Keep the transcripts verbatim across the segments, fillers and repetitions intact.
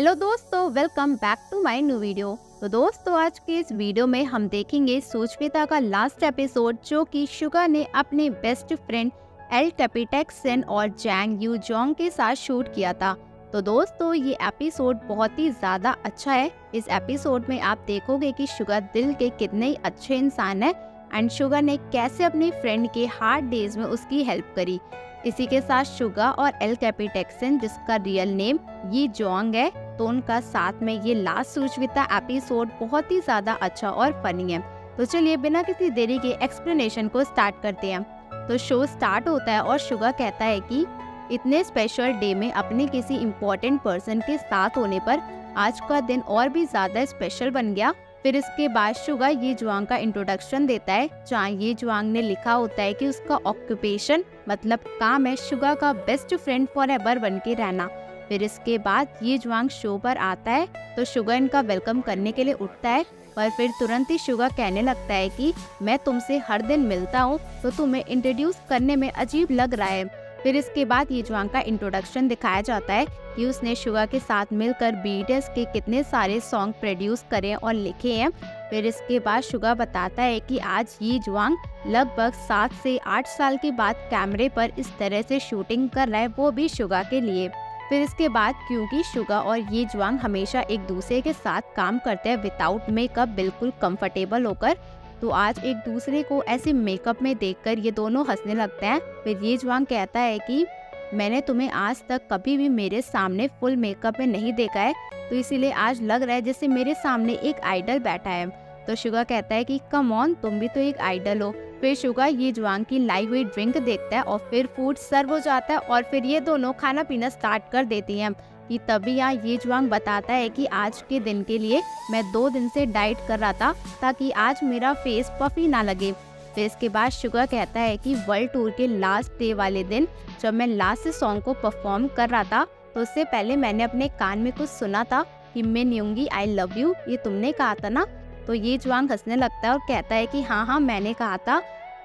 Hello दोस्तों, welcome back to my new video. तो दोस्तों आज के इस वीडियो में हम देखेंगे सुचविता का लास्ट एपिसोड जो कि सुगा ने अपने बेस्ट फ्रेंड ली कैपिटेक्सेन और जैंग यू जोंग के साथ शूट किया था। तो दोस्तों ये एपिसोड बहुत ही ज़्यादा अच्छा है। इस एपिसोड में आप देखोगे कि सुगा दिल के कितने अच्छे इंसान है एंड सुगा ने कैसे अपने फ्रेंड के हार्ड डेज में उसकी हेल्प करी। इसी के साथ सुगा और ली कैपिटेक्सेन, जिसका रियल नेम ये जोंग है, तो उनका साथ में ये लास्ट सुचविता एपिसोड बहुत ही ज़्यादा अच्छा और फनी है। तो चलिए बिना किसी देरी के एक्सप्लेनेशन को स्टार्ट करते हैं। तो शो स्टार्ट होता है और सुगा कहता है कि इतने स्पेशल डे में अपने किसी इम्पोर्टेंट पर्सन के साथ होने पर आज का दिन और भी ज़्यादा स्पेशल बन गया। फिर इसके बाद सुगा ये जोंग का इंट्रोडक्शन देता है जहाँ ये जोंग ने लिखा होता है कि उसका ऑक्यूपेशन मतलब काम है सुगा का बेस्ट फ्रेंड फॉर एवर बन के रहना। फिर इसके बाद ये जोंग शो पर आता है तो सुगा इनका वेलकम करने के लिए उठता है पर फिर तुरंत ही सुगा कहने लगता है कि मैं तुमसे हर दिन मिलता हूँ तो तुम्हें इंट्रोड्यूस करने में अजीब लग रहा है। फिर इसके बाद ये जोंग का इंट्रोडक्शन दिखाया जाता है कि उसने सुगा के साथ मिलकर बीटीएस के कितने सारे सॉन्ग प्रोड्यूस करे और लिखे हैं। फिर इसके बाद सुगा बताता है कि आज ये जोंग लगभग सात से आठ साल के बाद कैमरे पर इस तरह से शूटिंग कर रहा है, वो भी सुगा के लिए। फिर इसके बाद क्योंकि सुगा और ये जोंग हमेशा एक दूसरे के साथ काम करते हैं विदाउट मेकअप, बिल्कुल कम्फर्टेबल होकर, तो आज एक दूसरे को ऐसे मेकअप में देखकर ये दोनों हंसने लगते हैं। फिर ये जोंग कहता है कि मैंने तुम्हें आज तक कभी भी मेरे सामने फुल मेकअप में नहीं देखा है, तो इसीलिए आज लग रहा है जैसे मेरे सामने एक आइडल बैठा है। तो सुगा कहता है कि कम ऑन, तुम भी तो एक आइडल हो। फिर सुगा ये जोंग की लाई हुई ड्रिंक देखता है और फिर फूड सर्व हो जाता है और फिर ये दोनों खाना पीना स्टार्ट कर देती हैं। कि तभी यहाँ ये जोंग बताता है कि आज के दिन के लिए मैं दो दिन से डाइट कर रहा था ताकि आज मेरा फेस पफी ना लगे। फिर इसके बाद सुगा कहता है कि वर्ल्ड टूर के लास्ट डे वाले दिन जब मैं लास्ट सॉन्ग को परफॉर्म कर रहा था तो उससे पहले मैंने अपने कान में कुछ सुना था कि मैं न्यूंगी आई लव यू, ये तुमने कहा था ना। तो ये जोंग हंसने लगता है और कहता है कि हाँ हाँ मैंने कहा था।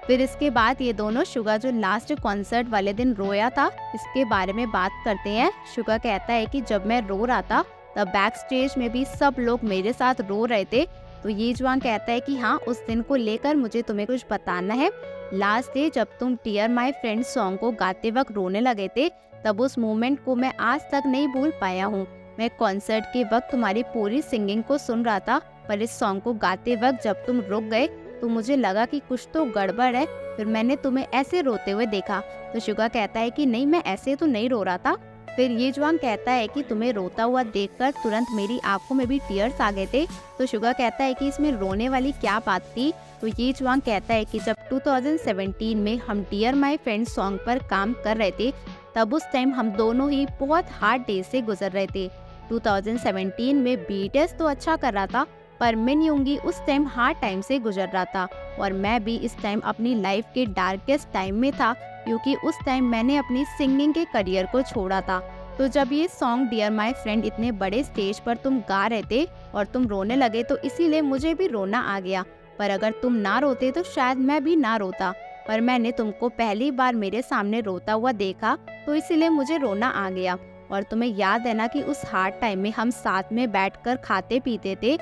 फिर इसके बाद ये दोनों सुगा जो लास्ट कॉन्सर्ट वाले दिन रोया था इसके बारे में बात करते हैं। सुगा कहता है कि जब मैं रो रहा था तब बैक स्टेज में भी सब लोग मेरे साथ रो रहे थे। तो ये जोंग कहता है कि हाँ, उस दिन को लेकर मुझे तुम्हें कुछ बताना है। लास्ट डे जब तुम टीयर माई फ्रेंड सॉन्ग को गाते वक्त रोने लगे थे तब उस मोमेंट को मैं आज तक नहीं भूल पाया हूँ। मैं कॉन्सर्ट के वक्त तुम्हारी पूरी सिंगिंग को सुन रहा था पर इस सॉन्ग को गाते वक्त जब तुम रुक गए तो मुझे लगा कि कुछ तो गड़बड़ है, फिर मैंने तुम्हें ऐसे रोते हुए देखा। तो सुगा कहता है कि नहीं, मैं ऐसे तो नहीं रो रहा था। फिर ये जोंग कहता है कि तुम्हें रोता हुआ देखकर तुरंत मेरी आंखों में भी टीयर्स आ गए थे। तो सुगा कहता है कि इसमें रोने वाली क्या बात थी। तो ये जोंग कहता है कि जब दो हज़ार सत्रह में हम डियर माई फ्रेंड सॉन्ग पर काम कर रहे थे तब उस टाइम हम दोनों ही बहुत हार्ड डे से गुजर रहे थे। दो हज़ार सत्रह में बीटीएस तो अच्छा कर रहा था पर मैं यूंगी उस टाइम हार्ड टाइम से गुजर रहा था और मैं भी इस टाइम अपनी लाइफ के डार्केस्ट टाइम में था क्योंकि उस टाइम मैंने अपनी सिंगिंग के करियर को छोड़ा था। तो जब ये सॉन्ग डियर माय फ्रेंड इतने बड़े स्टेज पर तुम गा रहे थे और तुम रोने लगे तो इसीलिए मुझे भी रोना आ गया, पर अगर तुम ना रोते तो शायद मैं भी ना रोता। पर मैंने तुमको पहली बार मेरे सामने रोता हुआ देखा तो इसीलिए मुझे रोना आ गया। और तुम्हें याद है ना कि उस हार्ड टाइम में हम साथ में बैठ कर खाते पीते थे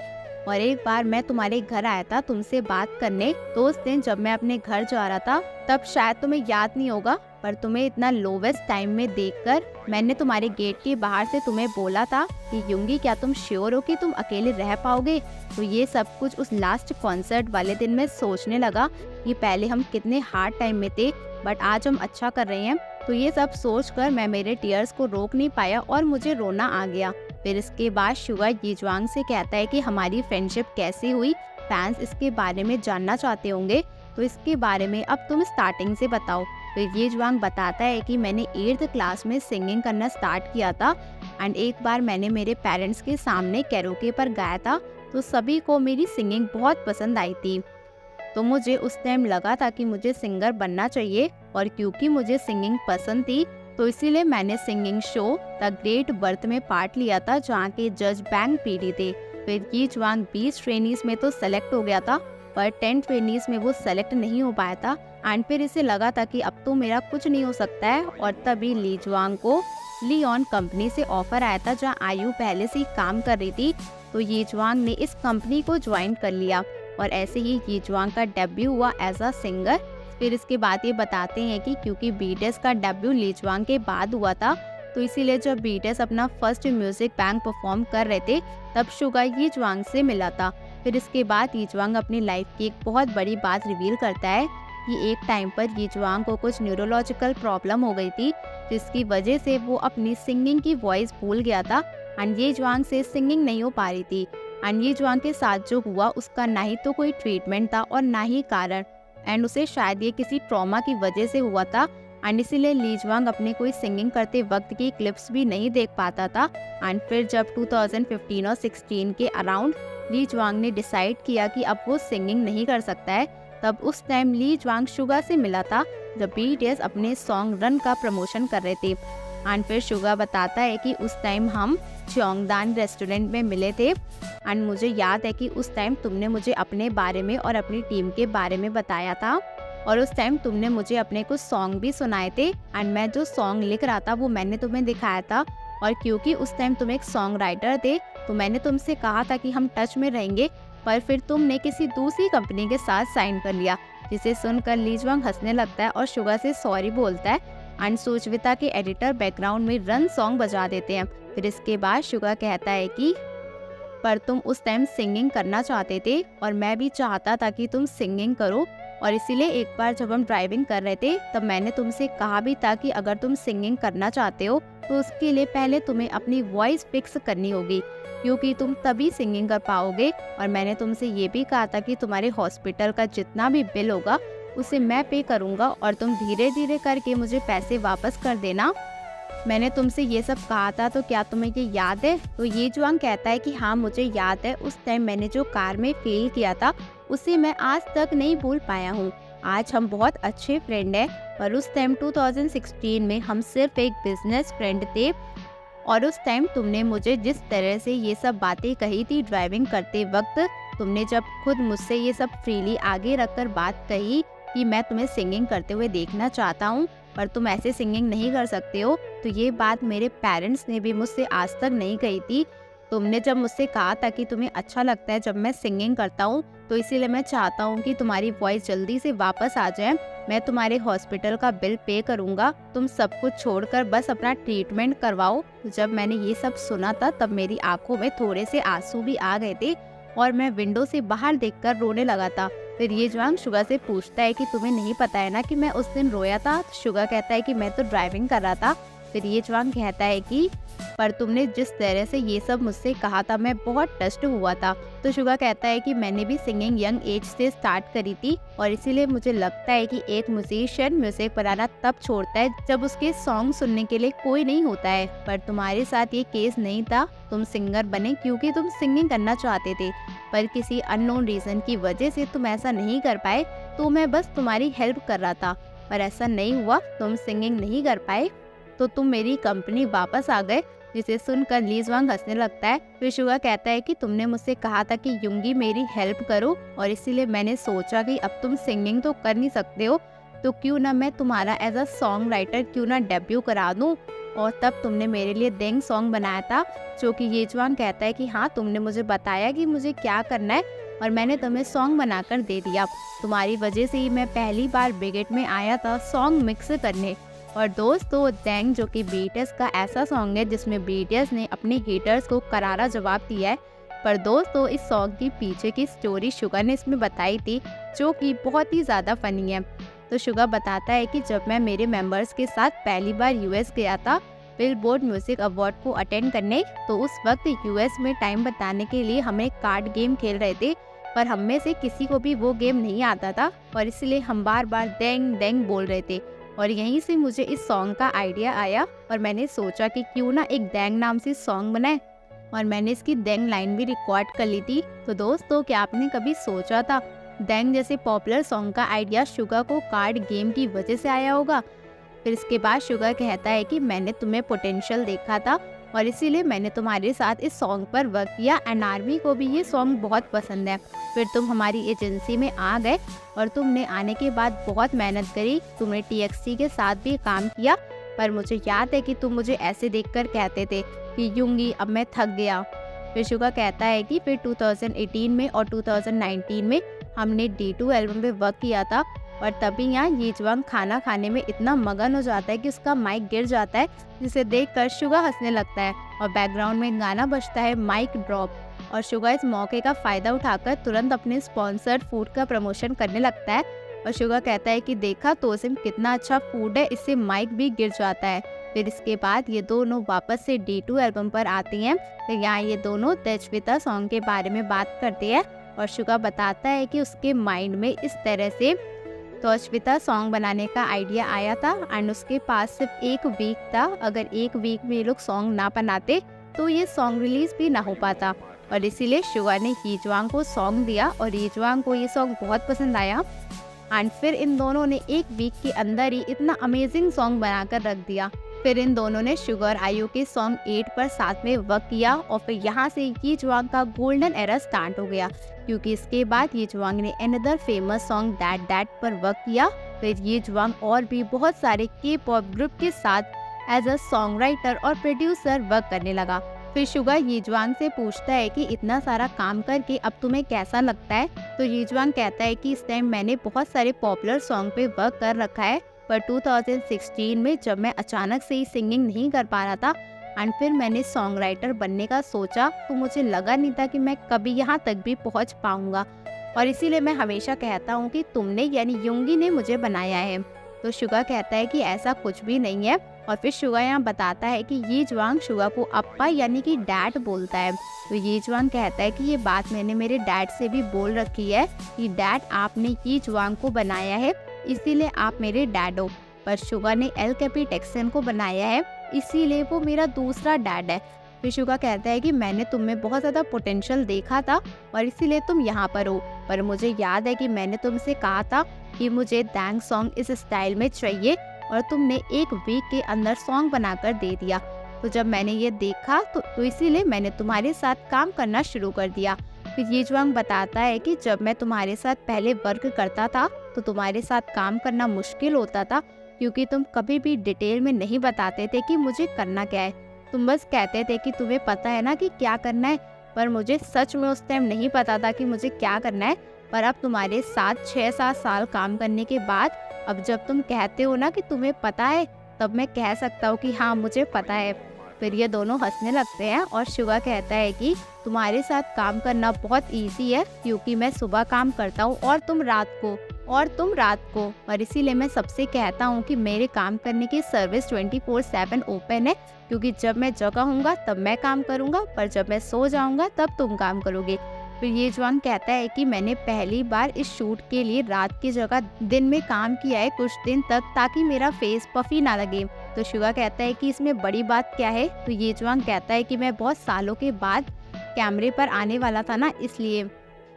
और एक बार मैं तुम्हारे घर आया था तुमसे बात करने, तो उस दिन जब मैं अपने घर जा रहा था तब शायद तुम्हें याद नहीं होगा पर तुम्हें इतना लोवेस्ट टाइम में देखकर मैंने तुम्हारे गेट के बाहर से तुम्हें बोला था कि योंगी क्या तुम श्योर हो कि तुम अकेले रह पाओगे। तो ये सब कुछ उस लास्ट कॉन्सर्ट वाले दिन मैं सोचने लगा कि पहले हम कितने हार्ड टाइम में थे बट आज हम अच्छा कर रहे हैं। तो ये सब सोचकर मैं मेरे टीयर्स को रोक नहीं पाया और मुझे रोना आ गया। फिर इसके बाद सुगा ये जोंग से कहता है कि हमारी फ्रेंडशिप कैसे हुई, फैंस इसके बारे में जानना चाहते होंगे तो इसके बारे में अब तुम स्टार्टिंग से बताओ। फिर ये जोंग बताता है कि मैंने एट्थ क्लास में सिंगिंग करना स्टार्ट किया था एंड एक बार मैंने मेरे पेरेंट्स के सामने कैरोके पर गाया था तो सभी को मेरी सिंगिंग बहुत पसंद आई थी। तो मुझे उस टाइम लगा था कि मुझे सिंगर बनना चाहिए और क्योंकि मुझे सिंगिंग पसंद थी तो इसीलिए मैंने singing show The Great Birth में पार्ट लिया था जहाँ के जज बैंग पीढ़ी थे। फिर ये जोंग बीस ट्रेनीज में तो सेलेक्ट हो गया था पर टेन ट्रेनीज में वो सेलेक्ट नहीं हो पाया था एंड फिर इसे लगा था कि अब तो मेरा कुछ नहीं हो सकता है और तभी ली जोंग को ली ऑन कंपनी से ऑफर आया था, जहां आयु पहले से ही काम कर रही थी, तो ये ज्वांग ने इस कंपनी को ज्वाइन कर लिया और ऐसे ही ये ज्वांग का डेब्यू हुआ एज अ सिंगर। फिर इसके बाद ये बताते हैं कि क्योंकि बीटीएस का डेब्यू ली ज्वांग के बाद हुआ था, तो इसीलिए जब बीटीएस अपना फर्स्ट म्यूजिक बैंग परफॉर्म कर रहे थे तब सुगा ये ज्वांग से मिला था। फिर इसके बाद ये ज्वांग अपनी लाइफ की एक बहुत बड़ी बात रिवील करता है कि एक टाइम पर ये ज्वांग को कुछ न्यूरोलॉजिकल प्रॉब्लम हो गई थी, जिसकी वजह से वो अपनी सिंगिंग की वॉइस भूल गया था एंड ये ज्वांग से सिंगिंग नहीं हो पा रही थी। एंड ये ज्वांग के साथ जो हुआ उसका ना ही तो कोई ट्रीटमेंट था और ना ही कारण, एंड उसे शायद ये किसी ट्रॉमा की वजह से हुआ था एंड इसीलिए ली ज्वांग अपने कोई सिंगिंग करते वक्त की क्लिप्स भी नहीं देख पाता था। एंड फिर जब दो हज़ार पंद्रह और सोलह के अराउंड ली ज्वांग ने डिसाइड किया कि अब वो सिंगिंग नहीं कर सकता है, तब उस टाइम ली ज्वांग सुगा से मिला था जब बीटीएस अपने सॉन्ग रन का प्रमोशन कर रहे थे। एंड फिर सुगा बताता है कि उस टाइम हम चोंगदान रेस्टोरेंट में मिले थे एंड मुझे याद है कि उस टाइम तुमने मुझे अपने बारे में और अपनी टीम के बारे में बताया था और उस टाइम तुमने मुझे अपने कुछ सॉन्ग भी सुनाए थे एंड मैं जो सॉन्ग लिख रहा था वो मैंने तुम्हें दिखाया था। और क्योंकि उस टाइम तुम एक सॉन्ग राइटर थे तो मैंने तुमसे कहा था कि हम टच में रहेंगे, पर फिर तुमने किसी दूसरी कंपनी के साथ साइन कर लिया, जिसे सुनकर ली ज्वांग हंसने लगता है और सुगा से सॉरी बोलता है एंड सुचविता के एडिटर बैकग्राउंड में रन सॉन्ग बजा देते हैं। फिर इसके बाद सुगा कहता है कि पर तुम उस टाइम सिंगिंग करना चाहते थे और मैं भी चाहता था कि तुम सिंगिंग करो, और इसीलिए एक बार जब हम ड्राइविंग कर रहे थे तब मैंने तुमसे कहा भी था कि अगर तुम सिंगिंग करना चाहते हो तो उसके लिए पहले तुम्हें अपनी वॉइस फिक्स करनी होगी, क्योंकि तुम तभी सिंगिंग कर पाओगे। और मैंने तुमसे ये भी कहा था कि तुम्हारे हॉस्पिटल का जितना भी बिल होगा उसे मैं पे करूँगा और तुम धीरे धीरे करके मुझे पैसे वापस कर देना, मैंने तुमसे ये सब कहा था, तो क्या तुम्हें ये याद है? तो ये ज्वांग कहता है कि हाँ मुझे याद है, उस टाइम मैंने जो कार में फेल किया था उसे मैं आज तक नहीं भूल पाया हूँ। आज हम बहुत अच्छे फ्रेंड हैं, पर उस टाइम दो हज़ार सोलह में हम सिर्फ एक बिजनेस फ्रेंड थे। और उस टाइम तुमने मुझे जिस तरह से ये सब बातें कही थी ड्राइविंग करते वक्त, तुमने जब खुद मुझसे ये सब फ्रीली आगे रखकर बात कही कि मैं तुम्हें सिंगिंग करते हुए देखना चाहता हूँ पर तुम ऐसे सिंगिंग नहीं कर सकते हो, तो ये बात मेरे पेरेंट्स ने भी मुझसे आज तक नहीं कही थी। तुमने जब मुझसे कहा था कि तुम्हें अच्छा लगता है जब मैं सिंगिंग करता हूँ, तो इसीलिए मैं चाहता हूँ कि तुम्हारी वॉइस जल्दी से वापस आ जाए। मैं तुम्हारे हॉस्पिटल का बिल पे करूँगा, तुम सब कुछ छोड़कर बस अपना ट्रीटमेंट करवाओ। जब मैंने ये सब सुना था तब मेरी आंखों में थोड़े से आंसू भी आ गए थे और मैं विंडो से बाहर देखकर रोने लगा था। फिर ये ज्वांग सुगा से पूछता है कि तुम्हें नहीं पता है ना कि मैं उस दिन रोया था? तो सुगा कहता है कि मैं तो ड्राइविंग कर रहा था। फिर ये ज्वांग कहता है कि पर तुमने जिस तरह से ये सब मुझसे कहा था मैं बहुत टच्ड हुआ था। तो सुगा कहता है कि मैंने भी सिंगिंग यंग एज से स्टार्ट करी थी और इसीलिए मुझे लगता है कि एक म्यूजिशियन म्यूजिक बनाना तब छोड़ता है जब उसके सॉन्ग सुनने के लिए कोई नहीं होता है, पर तुम्हारे साथ ये केस नहीं था। तुम सिंगर बने क्योंकि तुम सिंगिंग करना चाहते थे, पर किसी अननोन रीज़न की वजह से तुम ऐसा नहीं कर पाए, तो मैं बस तुम्हारी हेल्प कर रहा था। पर ऐसा नहीं हुआ, तुम सिंगिंग नहीं कर पाए तो तुम मेरी कंपनी वापस आ गए, जिसे सुनकर ली ज्वांग हंसने लगता है। फिर सुगा कहता है कि तुमने मुझसे कहा था कि योंगी मेरी हेल्प करो और इसीलिए मैंने सोचा कि अब तुम सिंगिंग तो कर नहीं सकते हो, तो क्यों ना मैं तुम्हारा एज अ सॉन्ग राइटर क्यों ना डेब्यू करा दूँ। और तब तुमने मेरे लिए देंग सॉन्ग बनाया था, जो कि ये ज्वांग कहता है कि हाँ तुमने मुझे बताया कि मुझे क्या करना है और मैंने तुम्हें सॉन्ग बनाकर दे दिया। तुम्हारी वजह से ही मैं पहली बार ब्रिगेड में आया था सॉन्ग मिक्स करने। और दोस्तों देंग जो कि बीटीएस का ऐसा सॉन्ग है जिसमें बीटीएस ने अपने हेटर्स को करारा जवाब दिया है। पर दोस्तों इस सॉन्ग के पीछे की स्टोरी सुगा ने इसमें बताई थी, जो कि बहुत ही ज़्यादा फनी है। तो सुगा बताता है कि जब मैं मेरे मेंबर्स के साथ पहली बार यूएस गया था बिलबोर्ड म्यूजिक अवार्ड को अटेंड करने, तो उस वक्त यूएस में टाइम बताने के लिए हम एक कार्ड गेम खेल रहे थे, पर हम में से किसी को भी वो गेम नहीं आता था और इसलिए हम बार बार देंग देंग बोल रहे थे। और यहीं से मुझे इस सॉन्ग का आइडिया आया और मैंने सोचा कि क्यों ना एक देंग नाम से सॉन्ग बनाए और मैंने इसकी देंग लाइन भी रिकॉर्ड कर ली थी। तो दोस्तों क्या आपने कभी सोचा था देंग जैसे पॉपुलर सॉन्ग का आइडिया सुगा को कार्ड गेम की वजह से आया होगा? फिर इसके बाद सुगा कहता है कि मैंने तुम्हें पोटेंशियल देखा था और इसीलिए मैंने तुम्हारे साथ इस सॉन्ग पर वर्क किया एंड आर्मी को भी ये सॉन्ग बहुत पसंद है। फिर तुम हमारी एजेंसी में आ गए और तुमने आने के बाद बहुत मेहनत करी, तुमने टी एक्स सी के साथ भी काम किया पर मुझे याद है कि तुम मुझे ऐसे देखकर कहते थे कि यूंगी अब मैं थक गया। फिर सुगा कहता है कि फिर दो हज़ार अठारह में और दो हज़ार उन्नीस में हमने डी टू एल्बम पे वर्क किया था, और तभी यहाँ येजवांग खाना खाने में इतना मगन हो जाता है कि उसका माइक गिर जाता है, जिसे देखकर सुगा हंसने लगता है और बैकग्राउंड में गाना बजता है माइक ड्रॉप, और सुगा इस मौके का फ़ायदा उठाकर तुरंत अपने स्पॉन्सर्ड फूड का प्रमोशन करने लगता है। और सुगा कहता है कि देखा तोसिम कितना अच्छा फूड है, इससे माइक भी गिर जाता है। फिर इसके बाद ये दोनों वापस से डी टू एल्बम पर आती हैं। फिर यहाँ ये दोनों दाएचविता सॉन्ग के बारे में बात करती है, और सुगा बताता है कि उसके माइंड में इस तरह से दाएचविता सॉन्ग बनाने का आइडिया आया था, एंड उसके पास सिर्फ एक वीक था। अगर एक वीक में ये लोग सॉन्ग ना बनाते तो ये सॉन्ग रिलीज़ भी ना हो पाता, और इसीलिए सुगा ने येजवांग को सॉन्ग दिया, और येजवांग को ये सॉन्ग बहुत पसंद आया। एंड फिर इन दोनों ने एक वीक के अंदर ही इतना अमेजिंग सॉन्ग बनाकर रख दिया। फिर इन दोनों ने सुगा और आईओ के सॉन्ग एट पर साथ में वर्क किया, और फिर यहाँ से येजवांग का गोल्डन एरा स्टार्ट हो गया, क्योंकि इसके बाद येजवांग ने another famous song that that पर वर्क किया। फिर येजवांग और भी बहुत सारे के पॉप ग्रुप के साथ एज अ सॉन्ग राइटर और प्रोड्यूसर वर्क करने लगा। फिर सुगा येजवांग से पूछता है कि इतना सारा काम करके अब तुम्हें कैसा लगता है, तो येजवांग कहता है कि इस टाइम मैंने बहुत सारे पॉपुलर सॉन्ग पे वर्क कर रखा है, पर दो हज़ार सोलह में जब मैं अचानक से ही सिंगिंग नहीं कर पा रहा था, एंड फिर मैंने सॉन्ग राइटर बनने का सोचा, तो मुझे लगा नहीं था कि मैं कभी यहाँ तक भी पहुँच पाऊँगा, और इसीलिए मैं हमेशा कहता हूँ कि तुमने यानी योंगी ने मुझे बनाया है। तो सुगा कहता है कि ऐसा कुछ भी नहीं है, और फिर सुगा यहाँ बताता है कि येजवांग सुगा को अप्पा यानी कि डैड बोलता है। तो येजवांग कहता है कि ये बात मैंने मेरे डैड से भी बोल रखी है कि डैड आपने येजवांग को बनाया है, इसीलिए आप मेरे डैड हो, पर सुगा ने ली कैपिटेक्सन को बनाया है, इसीलिए वो मेरा दूसरा डैड है। फिर सुगा कहता है कि मैंने तुम में बहुत ज़्यादा पोटेंशियल देखा था और इसीलिए तुम यहाँ पर हो, पर मुझे याद है कि मैंने तुमसे कहा था कि मुझे डैंग सॉन्ग इस स्टाइल में चाहिए, और तुमने एक वीक के अंदर सॉन्ग बनाकर दे दिया। तो जब मैंने ये देखा तो, तो इसीलिए मैंने तुम्हारे साथ काम करना शुरू कर दिया। फिर येजवांग बताता है कि जब मैं तुम्हारे साथ पहले वर्क करता था तो तुम्हारे साथ काम करना मुश्किल होता था, क्योंकि तुम कभी भी डिटेल में नहीं बताते थे कि मुझे करना क्या है, तुम बस कहते थे कि तुम्हें पता है ना कि क्या करना है, पर मुझे सच में उस टाइम नहीं पता था कि मुझे क्या करना है। पर अब तुम्हारे साथ छः सात साल काम करने के बाद अब जब तुम कहते हो ना कि तुम्हें पता है, तब मैं कह सकता हूँ कि हाँ मुझे पता है। फिर ये दोनों हंसने लगते हैं, और सुगा कहता है कि तुम्हारे साथ काम करना बहुत इजी है, क्योंकि मैं सुबह काम करता हूँ और तुम रात को और तुम रात को और इसीलिए मैं सबसे कहता हूँ कि मेरे काम करने की service twenty four seven open है, क्योंकि जब मैं जगा हूँगा तब मैं काम करूँगा, पर जब मैं सो जाऊँगा तब तुम काम करोगे। फिर येजवांग कहता है कि मैंने पहली बार इस शूट के लिए रात की जगह दिन में काम किया है कुछ दिन तक, ताकि मेरा फेस पफी ना लगे। तो सुगा कहता है कि इसमें बड़ी बात क्या है, तो येजवांग कहता है कि मैं बहुत सालों के बाद कैमरे पर आने वाला था ना, इसलिए।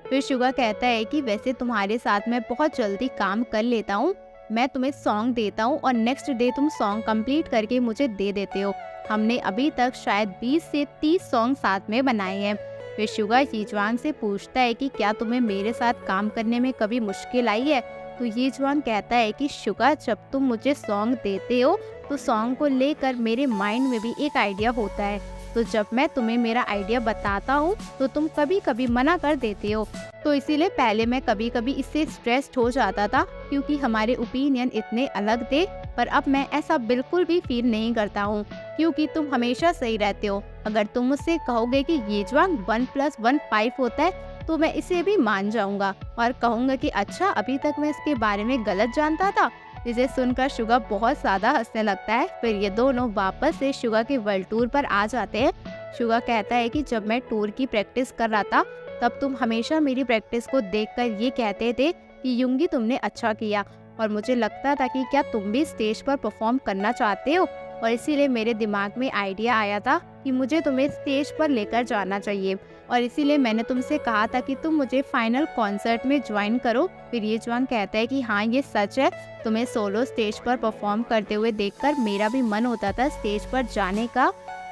फिर सुगा कहता है कि वैसे तुम्हारे साथ मैं बहुत जल्दी काम कर लेता हूँ, मैं तुम्हें सॉन्ग देता हूँ और नेक्स्ट डे तुम सॉन्ग कंप्लीट करके मुझे दे देते हो। हमने अभी तक शायद बीस से तीस सॉन्ग साथ में बनाए हैं। फिर सुगा येजवांग से पूछता है कि क्या तुम्हें मेरे साथ काम करने में कभी मुश्किल आई है, तो येजवांग कहता है कि सुगा जब तुम मुझे सॉन्ग देते हो तो सॉन्ग को लेकर मेरे माइंड में भी एक आइडिया होता है, तो जब मैं तुम्हें मेरा आइडिया बताता हूँ तो तुम कभी कभी मना कर देते हो, तो इसीलिए पहले मैं कभी कभी इससे स्ट्रेस्ड हो जाता था, क्योंकि हमारे ओपिनियन इतने अलग थे, पर अब मैं ऐसा बिल्कुल भी फील नहीं करता हूँ, क्योंकि तुम हमेशा सही रहते हो। अगर तुम मुझसे कहोगे कि येजवांग वन प्लस वन फाइव होता है, तो मैं इसे भी मान जाऊँगा और कहूँगा कि अच्छा अभी तक मैं इसके बारे में गलत जानता था। इसे सुनकर सुगा बहुत ज़्यादा हंसने लगता है। फिर ये दोनों वापस से सुगा के वर्ल्ड टूर पर आ जाते हैं। सुगा कहता है कि जब मैं टूर की प्रैक्टिस कर रहा था तब तुम हमेशा मेरी प्रैक्टिस को देखकर ये कहते थे कि योंगी तुमने अच्छा किया, और मुझे लगता था कि क्या तुम भी स्टेज पर परफॉर्म करना चाहते हो, और इसीलिए मेरे दिमाग में आइडिया आया था कि मुझे तुम्हें स्टेज पर लेकर जाना चाहिए, और इसीलिए मैंने तुमसे कहा था कि तुम मुझे फाइनल कॉन्सर्ट में ज्वाइन करो। फिर येजवांग कहता है कि हाँ ये सच है, तुम्हें सोलो स्टेज पर परफॉर्म करते हुए देखकर मेरा भी मन होता था स्टेज पर जाने का,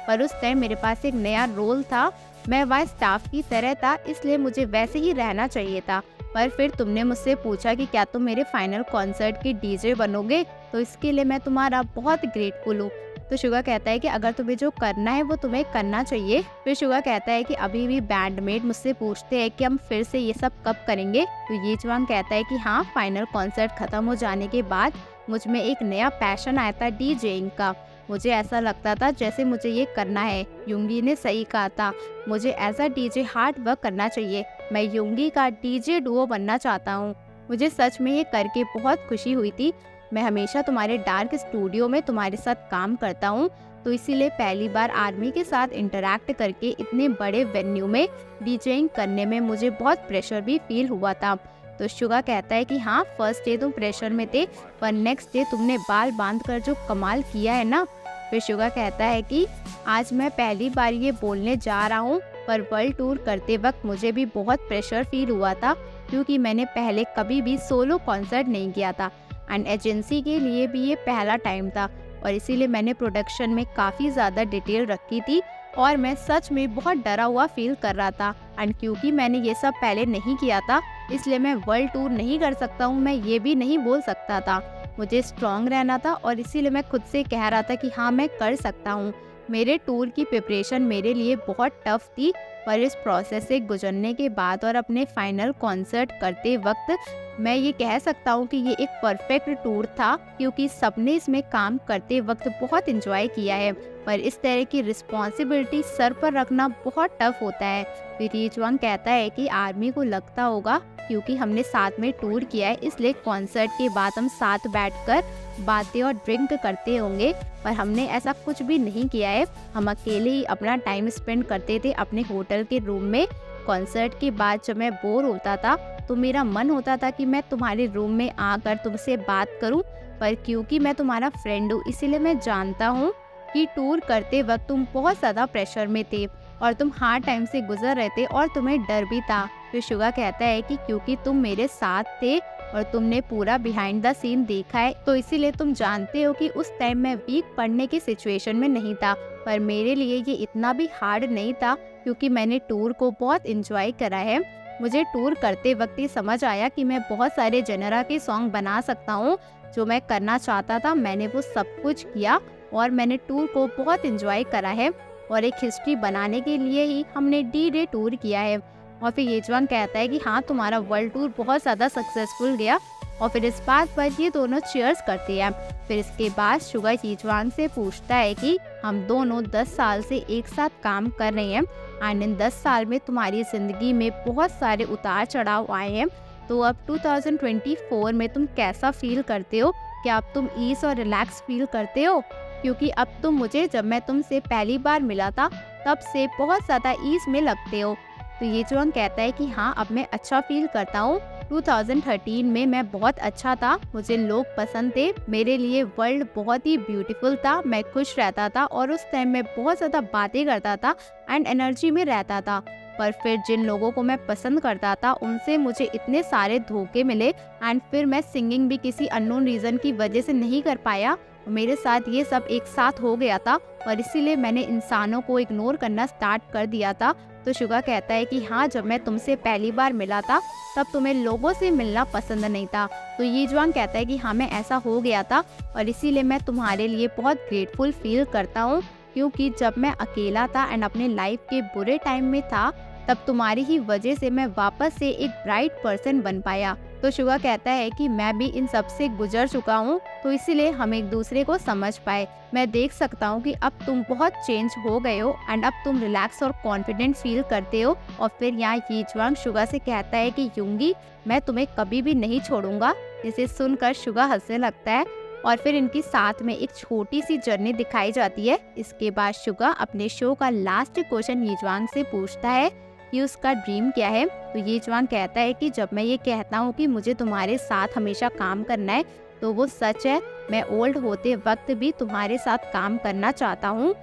पर उस टाइम मेरे पास एक नया रोल था, मैं वाइस स्टाफ की तरह था, इसलिए मुझे वैसे ही रहना चाहिए था। पर फिर तुमने मुझसे पूछा कि क्या तुम मेरे फाइनल कॉन्सर्ट के डीजे बनोगे, तो इसके लिए मैं तुम्हारा बहुत ग्रेटफुल हूँ। तो सुगा कहता है कि अगर तुम्हें जो करना है वो तुम्हें करना चाहिए। फिर सुगा कहता है कि अभी भी बैंडमेट मुझसे पूछते हैं कि हम फिर से ये सब कब करेंगे, तो ये जवांग कहता है कि हाँ, फाइनल कॉन्सर्ट खत्म हो जाने के बाद मुझ में एक नया पैशन आया था डीजेइंग का। मुझे ऐसा लगता था जैसे मुझे ये करना है। योंगी ने सही कहा था, मुझे as a DJ hard work करना चाहिए। मैं योंगी का डीजे डुओ बनना चाहता हूँ। मुझे सच में ये करके बहुत खुशी हुई थी। मैं हमेशा तुम्हारे डार्क स्टूडियो में तुम्हारे साथ काम करता हूँ, तो इसीलिए पहली बार आर्मी के साथ इंटरैक्ट करके इतने बड़े वेन्यू में डीजेइंग करने में मुझे बहुत प्रेशर भी फील हुआ था। तो सुगा कहता है कि हाँ, फर्स्ट डे तुम प्रेशर में थे, पर नेक्स्ट डे तुमने बाल बांधकर जो कमाल किया है ना। फिर सुगा कहता है कि आज मैं पहली बार ये बोलने जा रहा हूँ, पर वर्ल्ड टूर करते वक्त मुझे भी बहुत प्रेशर फील हुआ था, क्योंकि मैंने पहले कभी भी सोलो कॉन्सर्ट नहीं किया था एंड एजेंसी के लिए भी ये पहला टाइम था, और इसीलिए मैंने प्रोडक्शन में काफ़ी ज़्यादा डिटेल रखी थी और मैं सच में बहुत डरा हुआ फील कर रहा था। एंड क्योंकि मैंने ये सब पहले नहीं किया था, इसलिए मैं वर्ल्ड टूर नहीं कर सकता हूँ, मैं ये भी नहीं बोल सकता था। मुझे स्ट्रॉन्ग रहना था और इसीलिए मैं खुद से कह रहा था कि हाँ, मैं कर सकता हूँ। मेरे टूर की प्रिपरेशन मेरे लिए बहुत टफ थी, पर इस प्रोसेस से गुजरने के बाद और अपने फाइनल कॉन्सर्ट करते वक्त मैं ये कह सकता हूँ कि ये एक परफेक्ट टूर था, क्योंकि सबने इसमें काम करते वक्त बहुत इंजॉय किया है, पर इस तरह की रिस्पॉन्सिबिलिटी सर पर रखना बहुत टफ होता है। फिर यीजवांग कहता है कि आर्मी को लगता होगा क्योंकि हमने साथ में टूर किया है, इसलिए कॉन्सर्ट के बाद हम साथ बैठकर बातें और ड्रिंक करते होंगे, पर हमने ऐसा कुछ भी नहीं किया है। हम अकेले ही अपना टाइम स्पेंड करते थे अपने होटल के रूम में। कॉन्सर्ट के बाद जब मैं बोर होता था तो मेरा मन होता था कि मैं तुम्हारे रूम में आकर तुमसे बात करूं, पर क्योंकि मैं तुम्हारा फ्रेंड हूं, इसीलिए मैं जानता हूं कि टूर करते वक्त तुम बहुत ज़्यादा प्रेशर में थे और तुम हार्ड टाइम से गुजर रहे थे और तुम्हें डर भी था। फिर सुगा कहता है कि क्योंकि तुम मेरे साथ थे और तुमने पूरा बिहाइंड द सीन देखा है, तो इसीलिए तुम जानते हो कि उस टाइम मैं वीक पढ़ने की सिचुएशन में नहीं था, पर मेरे लिए ये इतना भी हार्ड नहीं था क्योंकि मैंने टूर को बहुत इंजॉय करा है। मुझे टूर करते वक्त ही समझ आया कि मैं बहुत सारे जनरा के सॉन्ग बना सकता हूँ। जो मैं करना चाहता था मैंने वो सब कुछ किया और मैंने टूर को बहुत इंजॉय करा है, और एक हिस्ट्री बनाने के लिए ही हमने डी डे टूर किया है। और फिर येजवांग कहता है कि हाँ, तुम्हारा वर्ल्ड टूर बहुत ज़्यादा सक्सेसफुल गया, और फिर इस बात पर ये दोनों चीयर्स करते हैं। फिर इसके बाद सुगा येजवांग से पूछता है कि हम दोनों दस साल से एक साथ काम कर रहे हैं एंड इन दस साल में तुम्हारी ज़िंदगी में बहुत सारे उतार चढ़ाव आए हैं, तो अब दो हज़ार चौबीस में तुम कैसा फील करते हो? क्या अब तुम ईज और रिलैक्स फील करते हो? क्योंकि अब तुम मुझे, जब मैं तुमसे पहली बार मिला था तब से बहुत ज़्यादा ईज में लगते हो। तो येजवांग कहता है कि हाँ, अब मैं अच्छा फील करता हूँ। दो हज़ार तेरह में मैं बहुत अच्छा था, मुझे लोग पसंद थे, मेरे लिए वर्ल्ड बहुत ही ब्यूटीफुल था, मैं खुश रहता था और उस टाइम मैं बहुत ज़्यादा बातें करता था एंड एनर्जी में रहता था। पर फिर जिन लोगों को मैं पसंद करता था उनसे मुझे इतने सारे धोखे मिले एंड फिर मैं सिंगिंग भी किसी अननोन रीज़न की वजह से नहीं कर पाया। मेरे साथ ये सब एक साथ हो गया था और इसीलिए मैंने इंसानों को इग्नोर करना स्टार्ट कर दिया था। तो सुगा कहता है कि हाँ, जब मैं तुमसे पहली बार मिला था तब तुम्हें लोगों से मिलना पसंद नहीं था। तो येजवांग कहता है कि हाँ, मैं ऐसा हो गया था और इसीलिए मैं तुम्हारे लिए बहुत ग्रेटफुल फील करता हूँ, क्योंकि जब मैं अकेला था एंड अपने लाइफ के बुरे टाइम में था तब तुम्हारी ही वजह से मैं वापस से एक ब्राइट पर्सन बन पाया। तो सुगा कहता है कि मैं भी इन सब से गुजर चुका हूँ, तो इसीलिए हम एक दूसरे को समझ पाए। मैं देख सकता हूँ कि अब तुम बहुत चेंज हो गए हो एंड अब तुम रिलैक्स और कॉन्फिडेंट फील करते हो। और फिर यहाँ येजवांग सुगा से कहता है कि योंगी, मैं तुम्हें कभी भी नहीं छोड़ूंगा। जिसे सुनकर सुगा हंसने लगता है और फिर इनकी साथ में एक छोटी सी जर्नी दिखाई जाती है। इसके बाद सुगा अपने शो का लास्ट क्वेश्चन येजवांग से पूछता है कि उसका ड्रीम क्या है। तो येजवांग कहता है कि जब मैं ये कहता हूँ कि मुझे तुम्हारे साथ हमेशा काम करना है तो वो सच है। मैं ओल्ड होते वक्त भी तुम्हारे साथ काम करना चाहता हूँ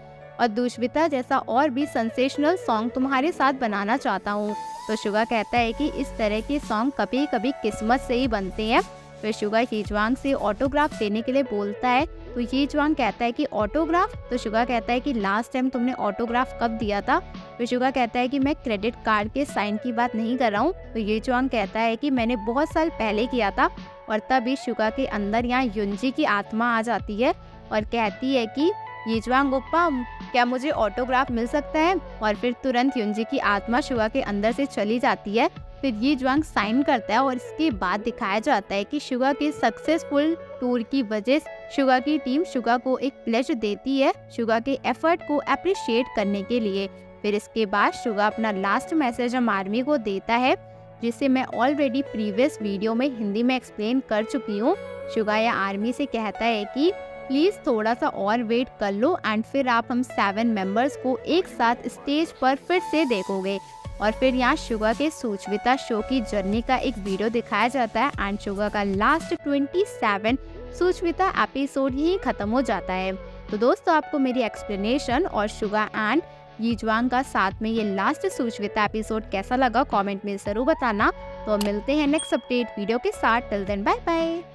और दुष्विता जैसा और भी सेंसेशनल सॉन्ग तुम्हारे साथ बनाना चाहता हूँ। तो सुगा कहता है कि इस तरह के सॉन्ग कभी कभी किस्मत से ही बनते हैं। फिर सुगा येजवांग से ऑटोग्राफ देने के लिए बोलता है तो ये जॉन्ग कहता है कि ऑटोग्राफ, तो सुगा कहता है कि लास्ट टाइम तुमने ऑटोग्राफ कब दिया था। तो सुगा कहता है कि मैं क्रेडिट कार्ड के साइन की बात नहीं कर रहा हूँ। तो ये जॉन्ग कहता है कि मैंने बहुत साल पहले किया था। और तभी सुगा के अंदर यहाँ युनजी की आत्मा आ जाती है और कहती है कि ये जॉन्ग ओप्पा, क्या मुझे ऑटोग्राफ मिल सकता है। और फिर तुरंत युनजी की आत्मा सुगा के अंदर से चली जाती है। फिर ये जॉन्ग साइन करता है और इसके बाद दिखाया जाता है कि सुगा के सक्सेसफुल टूर की वजह से सुगा की टीम सुगा को एक प्लेज देती है सुगा के एफर्ट को अप्रिशिएट करने के लिए। फिर इसके बाद सुगा अपना लास्ट मैसेज हम आर्मी को देता है, जिसे मैं ऑलरेडी प्रीवियस वीडियो में हिंदी में एक्सप्लेन कर चुकी हूँ। सुगा या आर्मी से कहता है कि प्लीज़ थोड़ा सा और वेट कर लो एंड फिर आप हम सेवन मेंबर्स को एक साथ स्टेज पर फिर से देखोगे। और फिर यहाँ सुगा के सुचविता शो की जर्नी का एक वीडियो दिखाया जाता है एंड सुगा का लास्ट सत्ताईस सुचविता एपिसोड यही खत्म हो जाता है। तो दोस्तों, आपको मेरी एक्सप्लेनेशन और सुगा एंड ये जॉन्ग का साथ में ये लास्ट सुचविता एपिसोड कैसा लगा कमेंट में जरूर बताना। तो मिलते हैं नेक्स्ट अपडेट वीडियो के साथ। Till then bye bye.